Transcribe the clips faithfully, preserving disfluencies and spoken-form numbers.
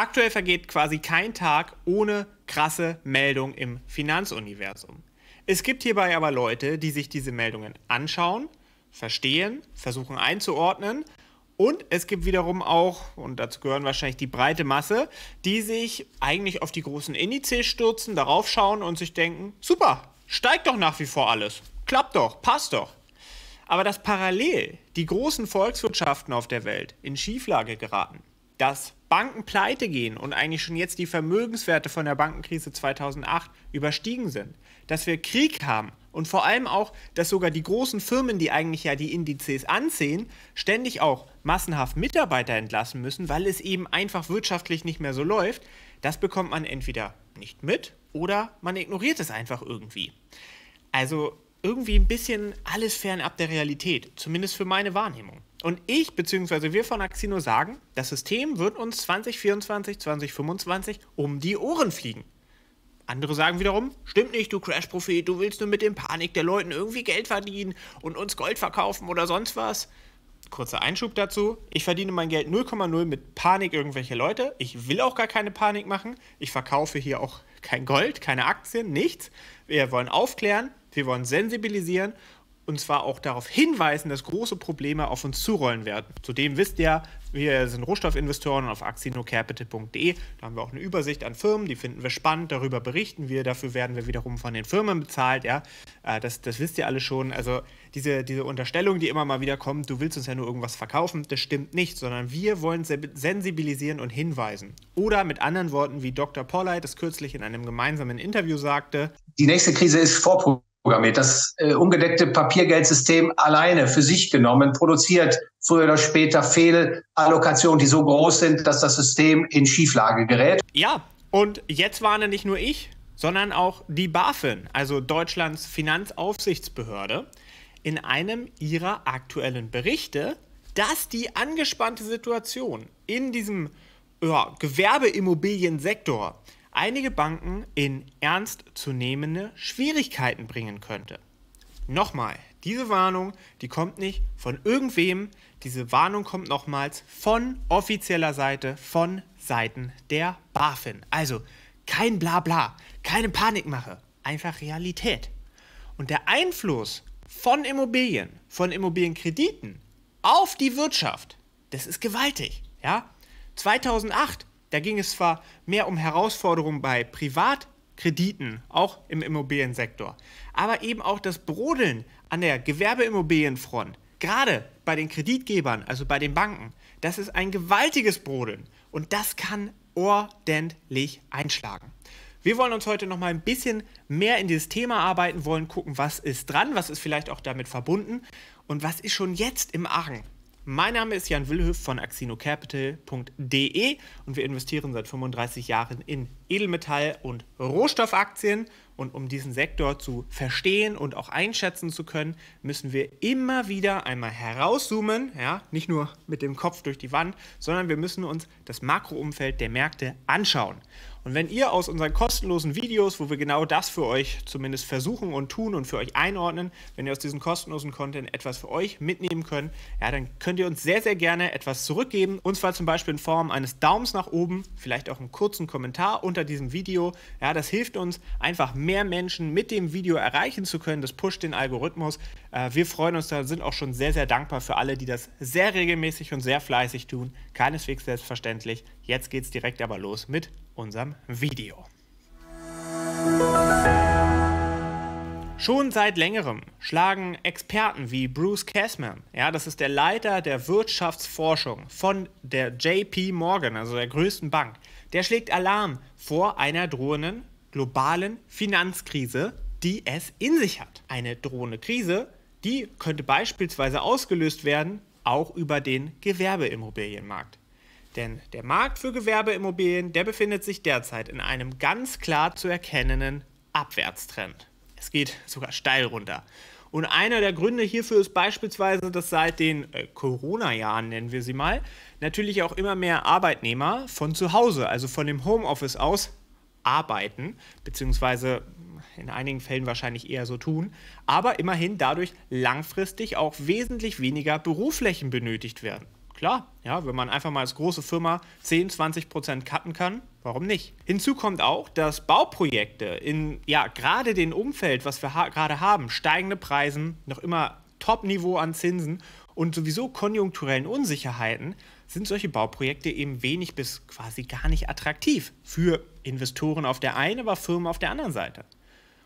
Aktuell vergeht quasi kein Tag ohne krasse Meldung im Finanzuniversum. Es gibt hierbei aber Leute, die sich diese Meldungen anschauen, verstehen, versuchen einzuordnen, und es gibt wiederum auch, und dazu gehören wahrscheinlich die breite Masse, die sich eigentlich auf die großen Indizes stürzen, darauf schauen und sich denken, super, steigt doch nach wie vor alles, klappt doch, passt doch. Aber dass parallel die großen Volkswirtschaften auf der Welt in Schieflage geraten, dass Banken pleite gehen und eigentlich schon jetzt die Vermögenswerte von der Bankenkrise zweitausendacht überstiegen sind, dass wir Krieg haben und vor allem auch, dass sogar die großen Firmen, die eigentlich ja die Indizes anziehen, ständig auch massenhaft Mitarbeiter entlassen müssen, weil es eben einfach wirtschaftlich nicht mehr so läuft, das bekommt man entweder nicht mit oder man ignoriert es einfach irgendwie. Also irgendwie ein bisschen alles fernab der Realität, zumindest für meine Wahrnehmung. Und ich bzw. wir von Axino sagen, das System wird uns zweitausendvierundzwanzig, zweitausendfünfundzwanzig um die Ohren fliegen. Andere sagen wiederum, stimmt nicht, du Crash-Prophet, du willst nur mit dem Panik der Leuten irgendwie Geld verdienen und uns Gold verkaufen oder sonst was. Kurzer Einschub dazu, ich verdiene mein Geld null Komma null mit Panik irgendwelche Leute, ich will auch gar keine Panik machen, ich verkaufe hier auch kein Gold, keine Aktien, nichts. Wir wollen aufklären, wir wollen sensibilisieren. Und zwar auch darauf hinweisen, dass große Probleme auf uns zurollen werden. Zudem wisst ihr, wir sind Rohstoffinvestoren auf axino capital punkt de. Da haben wir auch eine Übersicht an Firmen, die finden wir spannend, darüber berichten wir, dafür werden wir wiederum von den Firmen bezahlt. Ja, das, das wisst ihr alle schon. Also diese, diese Unterstellung, die immer mal wieder kommt, du willst uns ja nur irgendwas verkaufen, das stimmt nicht, sondern wir wollen sensibilisieren und hinweisen. Oder mit anderen Worten, wie Doktor Polleit das kürzlich in einem gemeinsamen Interview sagte, die nächste Krise ist vorprogrammiert. Das äh, ungedeckte Papiergeldsystem alleine für sich genommen produziert früher oder später Fehlallokationen, die so groß sind, dass das System in Schieflage gerät. Ja, und jetzt warne nicht nur ich, sondern auch die BaFin, also Deutschlands Finanzaufsichtsbehörde, in einem ihrer aktuellen Berichte, dass die angespannte Situation in diesem ja, Gewerbeimmobiliensektor einige Banken in ernstzunehmende Schwierigkeiten bringen könnte. Nochmal, diese Warnung, die kommt nicht von irgendwem, diese Warnung kommt nochmals von offizieller Seite, von Seiten der BaFin. Also kein Blabla, keine Panikmache, einfach Realität. Und der Einfluss von Immobilien, von Immobilienkrediten auf die Wirtschaft, das ist gewaltig. Ja? zweitausendacht, da ging es zwar mehr um Herausforderungen bei Privatkrediten, auch im Immobiliensektor, aber eben auch das Brodeln an der Gewerbeimmobilienfront, gerade bei den Kreditgebern, also bei den Banken, das ist ein gewaltiges Brodeln und das kann ordentlich einschlagen. Wir wollen uns heute noch mal ein bisschen mehr in dieses Thema arbeiten, wollen gucken, was ist dran, was ist vielleicht auch damit verbunden und was ist schon jetzt im Argen. Mein Name ist Jan Willhöf von axino capital punkt de und wir investieren seit fünfunddreißig Jahren in Edelmetall- und Rohstoffaktien. Und um diesen Sektor zu verstehen und auch einschätzen zu können, müssen wir immer wieder einmal herauszoomen, ja, nicht nur mit dem Kopf durch die Wand, sondern wir müssen uns das Makroumfeld der Märkte anschauen. Und wenn ihr aus unseren kostenlosen Videos, wo wir genau das für euch zumindest versuchen und tun und für euch einordnen, wenn ihr aus diesem kostenlosen Content etwas für euch mitnehmen könnt, ja, dann könnt ihr uns sehr, sehr gerne etwas zurückgeben. Und zwar zum Beispiel in Form eines Daumens nach oben, vielleicht auch einen kurzen Kommentar unter diesem Video. Ja, das hilft uns, einfach mehr Menschen mit dem Video erreichen zu können. Das pusht den Algorithmus. Wir freuen uns da, sind auch schon sehr, sehr dankbar für alle, die das sehr regelmäßig und sehr fleißig tun. Keineswegs selbstverständlich. Jetzt geht es direkt aber los mit unserem Video. Schon seit längerem schlagen Experten wie Bruce Kasman, ja, das ist der Leiter der Wirtschaftsforschung von der J P Morgan, also der größten Bank, der schlägt Alarm vor einer drohenden globalen Finanzkrise, die es in sich hat. Eine drohende Krise, die könnte beispielsweise ausgelöst werden, auch über den Gewerbeimmobilienmarkt. Denn der Markt für Gewerbeimmobilien, der befindet sich derzeit in einem ganz klar zu erkennenden Abwärtstrend. Es geht sogar steil runter. Und einer der Gründe hierfür ist beispielsweise, dass seit den äh, Corona-Jahren, nennen wir sie mal, natürlich auch immer mehr Arbeitnehmer von zu Hause, also von dem Homeoffice aus, arbeiten, beziehungsweise in einigen Fällen wahrscheinlich eher so tun, aber immerhin dadurch langfristig auch wesentlich weniger Büroflächen benötigt werden. Klar, ja, wenn man einfach mal als große Firma zehn, zwanzig Prozent cutten kann, warum nicht? Hinzu kommt auch, dass Bauprojekte in ja gerade dem Umfeld, was wir ha gerade haben, steigende Preisen, noch immer Top-Niveau an Zinsen und sowieso konjunkturellen Unsicherheiten, sind solche Bauprojekte eben wenig bis quasi gar nicht attraktiv für Investoren auf der einen, aber Firmen auf der anderen Seite.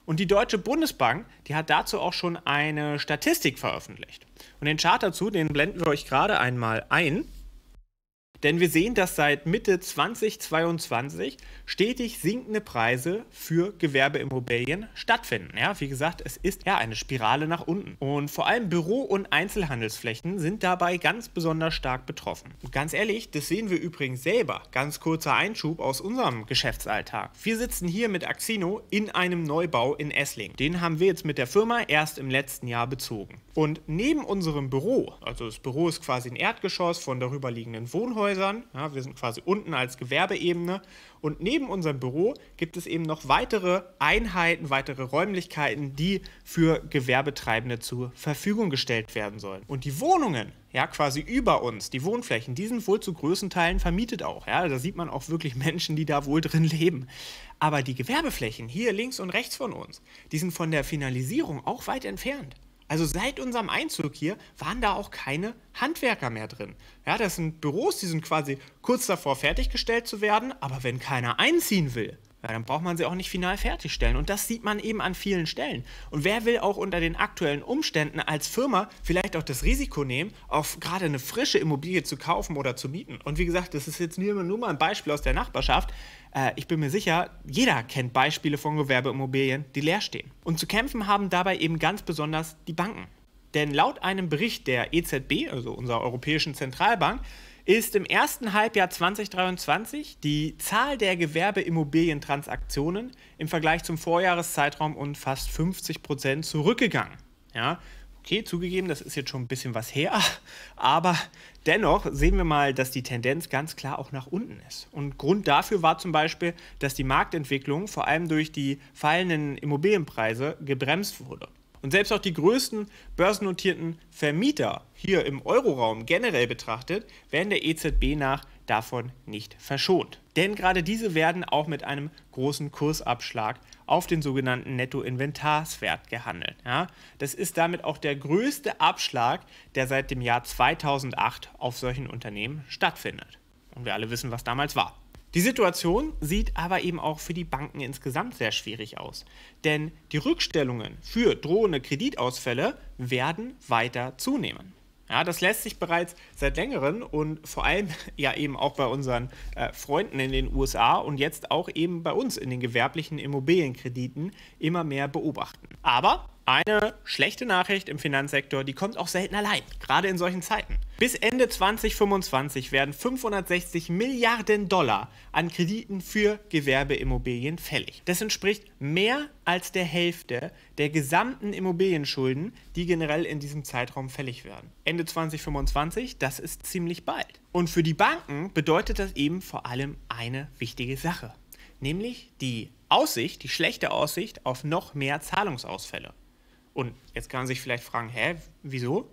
Und die Deutsche Bundesbank, die hat dazu auch schon eine Statistik veröffentlicht. Und den Chart dazu, den blenden wir euch gerade einmal ein. Denn wir sehen, dass seit Mitte zweitausendzweiundzwanzig stetig sinkende Preise für Gewerbeimmobilien stattfinden. Ja, wie gesagt, es ist ja eine Spirale nach unten. Und vor allem Büro- und Einzelhandelsflächen sind dabei ganz besonders stark betroffen. Und ganz ehrlich, das sehen wir übrigens selber. Ganz kurzer Einschub aus unserem Geschäftsalltag. Wir sitzen hier mit Axino in einem Neubau in Esslingen. Den haben wir jetzt mit der Firma erst im letzten Jahr bezogen. Und neben unserem Büro, also das Büro ist quasi ein Erdgeschoss von darüberliegenden Wohnhäusern, ja, wir sind quasi unten als Gewerbeebene und neben unserem Büro gibt es eben noch weitere Einheiten, weitere Räumlichkeiten, die für Gewerbetreibende zur Verfügung gestellt werden sollen. Und die Wohnungen, ja quasi über uns, die Wohnflächen, die sind wohl zu größten Teilen vermietet auch. Ja, da sieht man auch wirklich Menschen, die da wohl drin leben. Aber die Gewerbeflächen hier links und rechts von uns, die sind von der Finalisierung auch weit entfernt. Also seit unserem Einzug hier waren da auch keine Handwerker mehr drin. Ja, das sind Büros, die sind quasi kurz davor fertiggestellt zu werden, aber wenn keiner einziehen will, ja, dann braucht man sie auch nicht final fertigstellen. Und das sieht man eben an vielen Stellen. Und wer will auch unter den aktuellen Umständen als Firma vielleicht auch das Risiko nehmen, auf gerade eine frische Immobilie zu kaufen oder zu mieten? Und wie gesagt, das ist jetzt nur mal ein Beispiel aus der Nachbarschaft. Äh, ich bin mir sicher, jeder kennt Beispiele von Gewerbeimmobilien, die leer stehen. Und zu kämpfen haben dabei eben ganz besonders die Banken. Denn laut einem Bericht der E Z B, also unserer Europäischen Zentralbank, ist im ersten Halbjahr zweitausenddreiundzwanzig die Zahl der Gewerbeimmobilientransaktionen im Vergleich zum Vorjahreszeitraum um fast fünfzig Prozent zurückgegangen. Ja, okay, zugegeben, das ist jetzt schon ein bisschen was her, aber dennoch sehen wir mal, dass die Tendenz ganz klar auch nach unten ist. Und Grund dafür war zum Beispiel, dass die Marktentwicklung vor allem durch die fallenden Immobilienpreise gebremst wurde. Und selbst auch die größten börsennotierten Vermieter hier im Euroraum generell betrachtet, werden der E Z B nach davon nicht verschont. Denn gerade diese werden auch mit einem großen Kursabschlag auf den sogenannten Nettoinventarswert gehandelt. Ja, das ist damit auch der größte Abschlag, der seit dem Jahr zweitausendacht auf solchen Unternehmen stattfindet. Und wir alle wissen, was damals war. Die Situation sieht aber eben auch für die Banken insgesamt sehr schwierig aus, denn die Rückstellungen für drohende Kreditausfälle werden weiter zunehmen. Ja, das lässt sich bereits seit längerem und vor allem ja eben auch bei unseren äh, Freunden in den U S A und jetzt auch eben bei uns in den gewerblichen Immobilienkrediten immer mehr beobachten. Aber eine schlechte Nachricht im Finanzsektor, die kommt auch selten allein, gerade in solchen Zeiten. Bis Ende zweitausendfünfundzwanzig werden fünfhundertsechzig Milliarden Dollar an Krediten für Gewerbeimmobilien fällig. Das entspricht mehr als der Hälfte der gesamten Immobilienschulden, die generell in diesem Zeitraum fällig werden. Ende zweitausendfünfundzwanzig, das ist ziemlich bald. Und für die Banken bedeutet das eben vor allem eine wichtige Sache, nämlich die Aussicht, die schlechte Aussicht auf noch mehr Zahlungsausfälle. Und jetzt kann man sich vielleicht fragen, hä, wieso?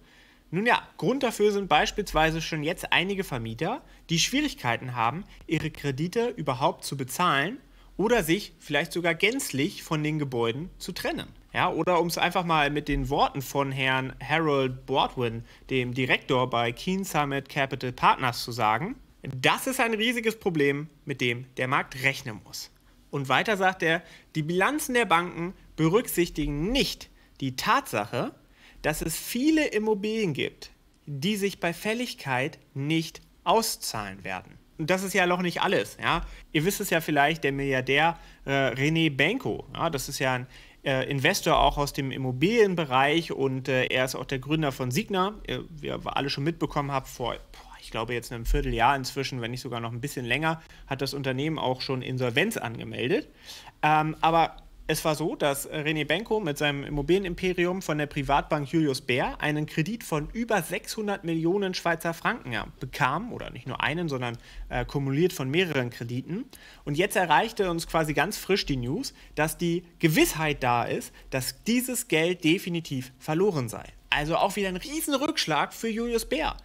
Nun ja, Grund dafür sind beispielsweise schon jetzt einige Vermieter, die Schwierigkeiten haben, ihre Kredite überhaupt zu bezahlen oder sich vielleicht sogar gänzlich von den Gebäuden zu trennen. Ja, oder um es einfach mal mit den Worten von Herrn Harold Baldwin, dem Direktor bei Keen Summit Capital Partners, zu sagen, das ist ein riesiges Problem, mit dem der Markt rechnen muss. Und weiter sagt er, die Bilanzen der Banken berücksichtigen nicht die Tatsache, dass es viele Immobilien gibt, die sich bei Fälligkeit nicht auszahlen werden. Und das ist ja noch nicht alles. Ja? Ihr wisst es ja vielleicht, der Milliardär äh, René Benko, ja, das ist ja ein äh, Investor auch aus dem Immobilienbereich und äh, er ist auch der Gründer von Signa, äh, wie ihr alle schon mitbekommen habt, vor... Boah, ich glaube jetzt in einem Vierteljahr inzwischen, wenn nicht sogar noch ein bisschen länger, hat das Unternehmen auch schon Insolvenz angemeldet. Ähm, aber es war so, dass René Benko mit seinem Immobilienimperium von der Privatbank Julius Bär einen Kredit von über sechshundert Millionen Schweizer Franken bekam, oder nicht nur einen, sondern äh, kumuliert von mehreren Krediten. Und jetzt erreichte uns quasi ganz frisch die News, dass die Gewissheit da ist, dass dieses Geld definitiv verloren sei. Also auch wieder ein riesen Rückschlag für Julius Bär.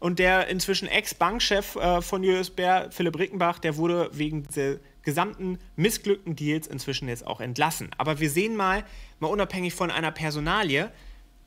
Und der inzwischen Ex-Bankchef äh, von Julius Bär, Philipp Rickenbach, der wurde wegen der gesamten missglückten Deals inzwischen jetzt auch entlassen. Aber wir sehen mal, mal unabhängig von einer Personalie,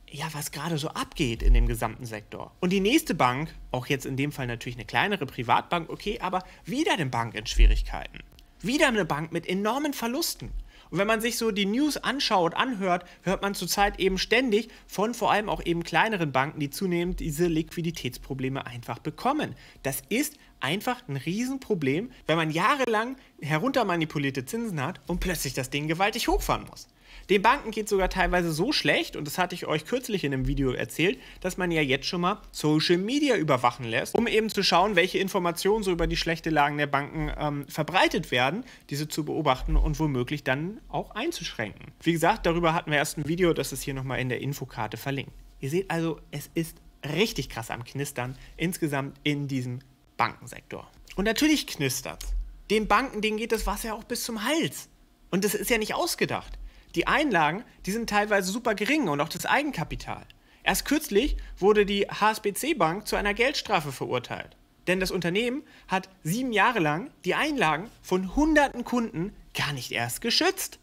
ja, was gerade so abgeht in dem gesamten Sektor. Und die nächste Bank, auch jetzt in dem Fall natürlich eine kleinere Privatbank, okay, aber wieder eine Bank in Schwierigkeiten. Wieder eine Bank mit enormen Verlusten. Und wenn man sich so die News anschaut, anhört, hört man zurzeit eben ständig von vor allem auch eben kleineren Banken, die zunehmend diese Liquiditätsprobleme einfach bekommen. Das ist einfach ein Riesenproblem, wenn man jahrelang heruntermanipulierte Zinsen hat und plötzlich das Ding gewaltig hochfahren muss. Den Banken geht es sogar teilweise so schlecht, und das hatte ich euch kürzlich in einem Video erzählt, dass man ja jetzt schon mal Social Media überwachen lässt, um eben zu schauen, welche Informationen so über die schlechte Lagen der Banken ähm, verbreitet werden, diese zu beobachten und womöglich dann auch einzuschränken. Wie gesagt, darüber hatten wir erst ein Video, das ist hier nochmal in der Infokarte verlinkt. Ihr seht also, es ist richtig krass am Knistern insgesamt in diesem Bankensektor. Und natürlich knistert es. Den Banken, denen geht das Wasser auch bis zum Hals. Und das ist ja nicht ausgedacht. Die Einlagen, die sind teilweise super gering und auch das Eigenkapital. Erst kürzlich wurde die H S B C Bank zu einer Geldstrafe verurteilt. Denn das Unternehmen hat sieben Jahre lang die Einlagen von hunderten Kunden gar nicht erst geschützt.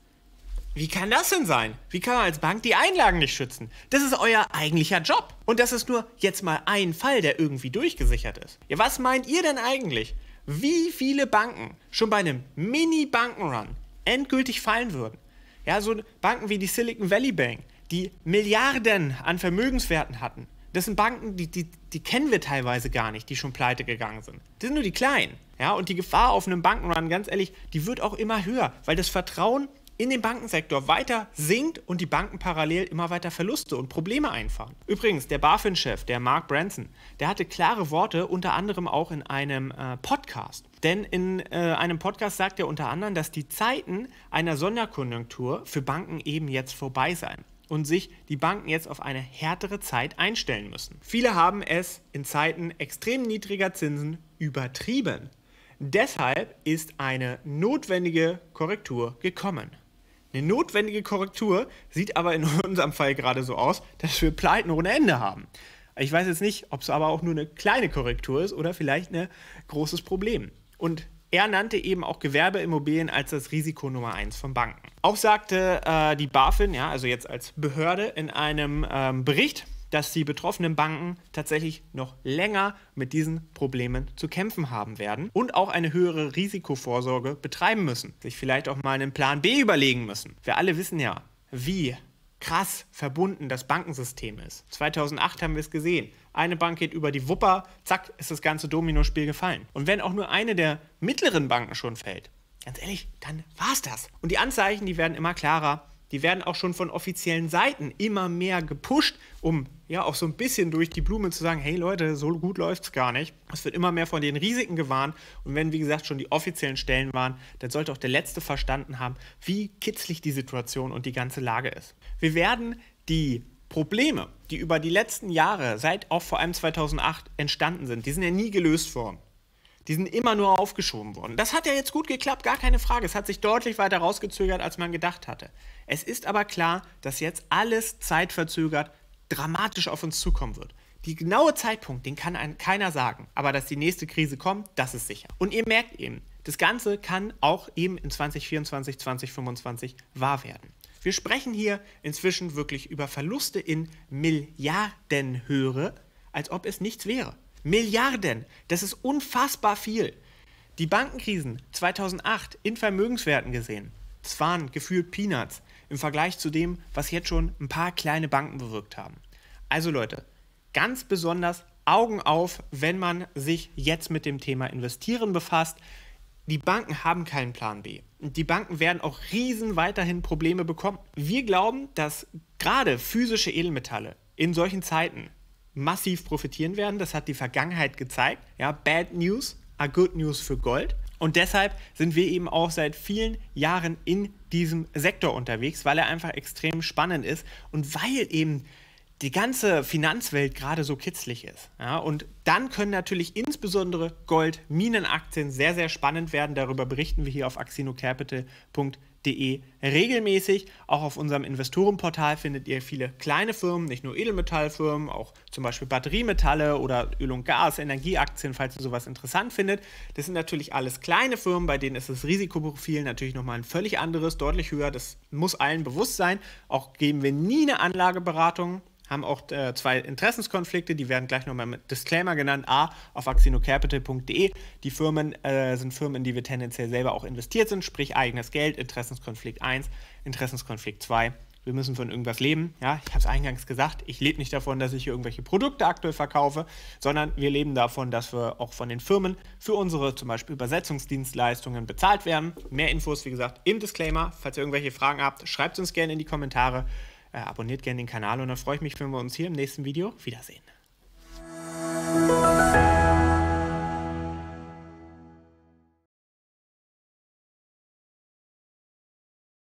Wie kann das denn sein? Wie kann man als Bank die Einlagen nicht schützen? Das ist euer eigentlicher Job. Und das ist nur jetzt mal ein Fall, der irgendwie durchgesichert ist. Ja, was meint ihr denn eigentlich? Wie viele Banken schon bei einem Mini-Banken-Run endgültig fallen würden? Ja, so Banken wie die Silicon Valley Bank, die Milliarden an Vermögenswerten hatten. Das sind Banken, die, die, die kennen wir teilweise gar nicht, die schon pleite gegangen sind. Das sind nur die kleinen. Ja, und die Gefahr auf einem Bankenrun, ganz ehrlich, die wird auch immer höher, weil das Vertrauen in den Bankensektor weiter sinkt und die Banken parallel immer weiter Verluste und Probleme einfahren. Übrigens, der BaFin-Chef, der Mark Branson, der hatte klare Worte, unter anderem auch in einem äh, Podcast. Denn in äh, einem Podcast sagt er unter anderem, dass die Zeiten einer Sonderkonjunktur für Banken eben jetzt vorbei seien und sich die Banken jetzt auf eine härtere Zeit einstellen müssen. Viele haben es in Zeiten extrem niedriger Zinsen übertrieben. Deshalb ist eine notwendige Korrektur gekommen. Eine notwendige Korrektur sieht aber in unserem Fall gerade so aus, dass wir Pleiten ohne Ende haben. Ich weiß jetzt nicht, ob es aber auch nur eine kleine Korrektur ist oder vielleicht ein großes Problem. Und er nannte eben auch Gewerbeimmobilien als das Risiko Nummer eins von Banken. Auch sagte äh, die BaFin, ja, also jetzt als Behörde, in einem ähm, Bericht, dass die betroffenen Banken tatsächlich noch länger mit diesen Problemen zu kämpfen haben werden und auch eine höhere Risikovorsorge betreiben müssen, sich vielleicht auch mal einen Plan B überlegen müssen. Wir alle wissen ja, wie krass verbunden das Bankensystem ist. zweitausendacht haben wir es gesehen. Eine Bank geht über die Wupper, zack, ist das ganze Dominospiel gefallen. Und wenn auch nur eine der mittleren Banken schon fällt, ganz ehrlich, dann war's das. Und die Anzeichen, die werden immer klarer. Die werden auch schon von offiziellen Seiten immer mehr gepusht, um ja auch so ein bisschen durch die Blume zu sagen, hey Leute, so gut läuft es gar nicht. Es wird immer mehr von den Risiken gewarnt. Und wenn, wie gesagt, schon die offiziellen Stellen waren, dann sollte auch der Letzte verstanden haben, wie kitzlig die Situation und die ganze Lage ist. Wir werden die Probleme, die über die letzten Jahre, seit auch vor allem zweitausendacht entstanden sind, die sind ja nie gelöst worden. Die sind immer nur aufgeschoben worden. Das hat ja jetzt gut geklappt, gar keine Frage. Es hat sich deutlich weiter rausgezögert, als man gedacht hatte. Es ist aber klar, dass jetzt alles zeitverzögert dramatisch auf uns zukommen wird. Die genaue Zeitpunkt, den kann einem keiner sagen. Aber dass die nächste Krise kommt, das ist sicher. Und ihr merkt eben, das Ganze kann auch eben in zweitausendvierundzwanzig, zweitausendfünfundzwanzig wahr werden. Wir sprechen hier inzwischen wirklich über Verluste in Milliardenhöhe, als ob es nichts wäre. Milliarden, das ist unfassbar viel. Die Bankenkrisen zweitausendacht in Vermögenswerten gesehen, das waren gefühlt Peanuts im Vergleich zu dem, was jetzt schon ein paar kleine Banken bewirkt haben. Also Leute, ganz besonders Augen auf, wenn man sich jetzt mit dem Thema Investieren befasst. Die Banken haben keinen Plan B. Die Banken werden auch riesen weiterhin Probleme bekommen. Wir glauben, dass gerade physische Edelmetalle in solchen Zeiten massiv profitieren werden. Das hat die Vergangenheit gezeigt. Ja, bad news are good news für Gold. Und deshalb sind wir eben auch seit vielen Jahren in diesem Sektor unterwegs, weil er einfach extrem spannend ist und weil eben die ganze Finanzwelt gerade so kitzlig ist. Ja, und dann können natürlich insbesondere Gold, Minenaktien sehr, sehr spannend werden. Darüber berichten wir hier auf axino capital punkt de regelmäßig. Auch auf unserem Investorenportal findet ihr viele kleine Firmen, nicht nur Edelmetallfirmen, auch zum Beispiel Batteriemetalle oder Öl und Gas, Energieaktien, falls ihr sowas interessant findet. Das sind natürlich alles kleine Firmen, bei denen ist das Risikoprofil natürlich nochmal ein völlig anderes, deutlich höher. Das muss allen bewusst sein. Auch geben wir nie eine Anlageberatung. Haben auch äh, zwei Interessenskonflikte, die werden gleich nochmal mit Disclaimer genannt. A, auf axino capital punkt de. Die Firmen äh, sind Firmen, in die wir tendenziell selber auch investiert sind, sprich eigenes Geld, Interessenskonflikt eins, Interessenskonflikt zwei. Wir müssen von irgendwas leben. Ja, ich habe es eingangs gesagt, ich lebe nicht davon, dass ich hier irgendwelche Produkte aktuell verkaufe, sondern wir leben davon, dass wir auch von den Firmen für unsere zum Beispiel Übersetzungsdienstleistungen bezahlt werden. Mehr Infos, wie gesagt, im Disclaimer. Falls ihr irgendwelche Fragen habt, schreibt es uns gerne in die Kommentare. Abonniert gerne den Kanal und dann freue ich mich, wenn wir uns hier im nächsten Video wiedersehen.